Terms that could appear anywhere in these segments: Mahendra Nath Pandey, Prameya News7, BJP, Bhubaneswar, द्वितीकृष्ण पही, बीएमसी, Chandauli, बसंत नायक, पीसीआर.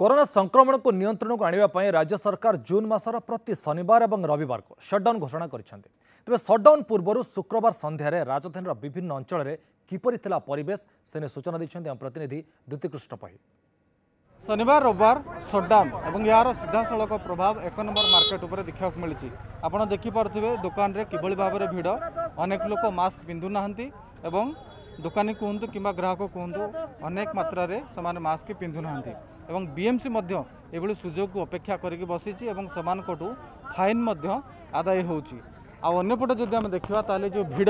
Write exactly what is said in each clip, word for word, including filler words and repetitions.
Corona संक्रमण को नियंत्रण को आने पर राज्य सरकार जून मासर प्रति शनिवार और रविवार को शटडाउन घोषणा करिसेंते। तबे शटडाउन पूर्व शुक्रवार संध्यारे राजधानी विभिन्न अंचल में किपरि थिला परिवेश सेने सूचना दैछन्ते हम प्रतिनिधि द्वितीकृष्ण पही। शनिवार रविवार शटडाउन और यार सीधासख प्रभाव एक नंबर मार्केट उपर देखा मिली। आपड़ देखिपे दुकान रे किभली भाव में भिड़, अनेक लोक मास्क पिंधुना एवं दुकानी कहतु कि ग्राहक कहतु अनेक मात्रा रे मात्र मास्क पिंधुना। बीएमसी ये सुजोग को अपेक्षा करके बसी फाइन आदाय होनेपटे जब आम देखा तो जो भिड़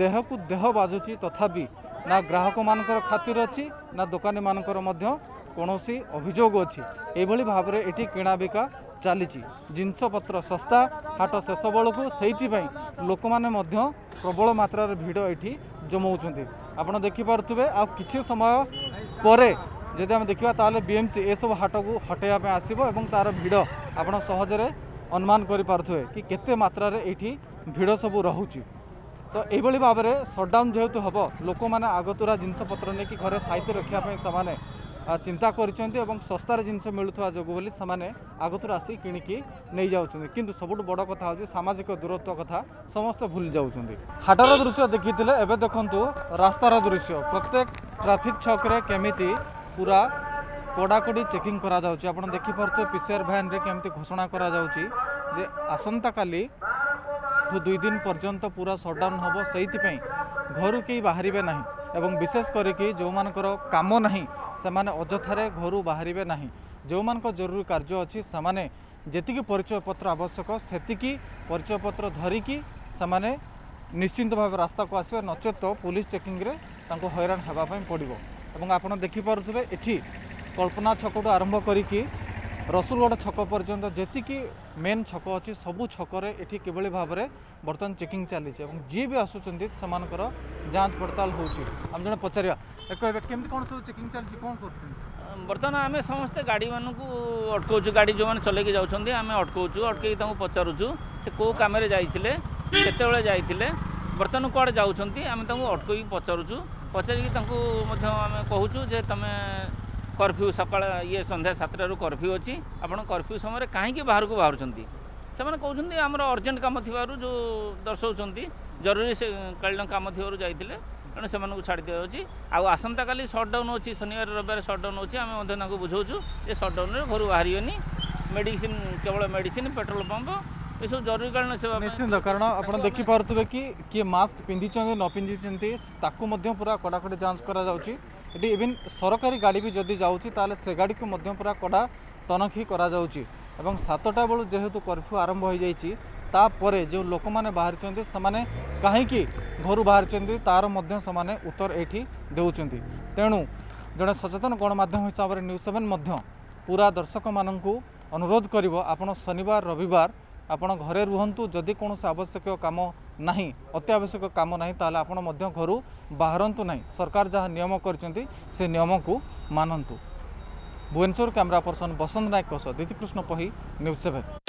देह को देह बाजुची तथापि ना ग्राहक मान खातिर अच्छी ना दुकानी मानकर कौनसी अभियोग अच्छी। ये भाव में ये किणाबिका चली जिनसपत्र सस्ता हाट शेष बेलू से लोक मैंने प्रबल मात्र भिड़ ये जमाऊँच। आपड़ देखिपे आ कि समय पर जदि आम देखा तो बीएमसी ए सब हाट को हटेवाई आसो और तार भिड़ आपड़ सहजरे अनुमान करें कि केते मात्रा रे ये भिड़ सब रोचे। तो यही भाव में शटडाउन जेहेतु हम लोक मैंने आगतुरा जिनसपत्र नहीं घरे साइते रखापी से चिंता कर सस्तार जिनस मिलूवा जो बोली से आगतुर आसिक किणिकी नहीं जाऊँ। किंतु सबुठ बड़ कथा हो सामाजिक दूरत्व कथा समस्त भूल जाऊँ। हाटर दृश्य देखी एवं देखु रास्तार दृश्य प्रत्येक ट्राफिक छक्रे केमिति पूरा कड़ाकड़ी चेकिंग कर देखिपे पीसीआर भैन रे केमती घोषणा करा जे आसंता काली दुई दिन पर्यंत पूरा शटडाउन हम से घर कई बाहर ना एवं विशेष करके जो मानकर काम नहीं से अजथारे घर बाहर ना जो मान जरूरी कार्य अच्छी से जी परिचय पत्र आवश्यक सेतिकी परिचय पत्र धरिकी से निश्चिंत भाव रास्ता को आसवे नचेत तो पुलिस चेकिंग रे तांको हैरान होगापी पड़ो। और आप देखिपे ये कल्पना छकटू आरंभ करी रसुलगढ़ छक पर्यंत जी मेन छक अच्छी सबू छकरे ये किभली भाव में बर्तमान चेकिंग चली जी भी आसुच्च से जांच पड़ताल होम जन पचारा कह कौन सब चेकिंग चलती कौन कर बर्तमान आम समस्ते गाड़ी मानक अटकाऊ गाड़ी जो मैंने चल जाऊँ आम अटकाऊ अटकई पचारूँ से कौ कम जाते जाते बर्तमान कड़े जाऊँगी आम अटकई पचारूँ पचारिकी कहूँ जे तुम कर्फ्यू सका ये संध्या सातटू कर्फ्यू अच्छी आपड़ कर्फ्यू समय कहीं बाहर को बाहर से कहते आमर अर्जेंट कम थी जो दर्शाऊँ जरूरी से कालीन कम थी जाते तेणु से छाड़ दि जाऊँगी। आसंता काली शटडाउन अच्छी शनिवार रविवार शटडाउन अच्छी आम बुझाऊँ ये शटडाउन घर बाहर मेडिसिन केवल मेडिसिन पेट्रोल पंप ये सब जरूरी कालीन सेवा निश्चित कारण आप देखिपे कि किए मास्क पिंधि न पिंधि पूरा कड़ाकड़ी जांच कर ये इवन सरकारी गाड़ी भी जदि जाऊँगी से गाड़ी को पूरा कड़ा तनखी करा एवं सातटा बेलू जेहेतु कर्फ्यू आरंभ हो जापर जो लोक मैंने बाहर से कहीं घर बाहर तार से उत्तर ये दौरान तेणु जड़े सचेतन गणमाध्यम हिसाब से न्यूज़ सेवन पूरा दर्शक मान अनुरोध कर आप शनिवार रविवार आप घरे रुहतु जदि कौन आवश्यक कम ना अत्यावश्यक कम ना तो आप घर बाहरतु ना सरकार जहाँ नियम करचंती से नियम को मानतु। भुवनेश्वर कैमरा पर्सन बसंत नायक द्वितीकृष्ण पही न्यूज़ सेवन।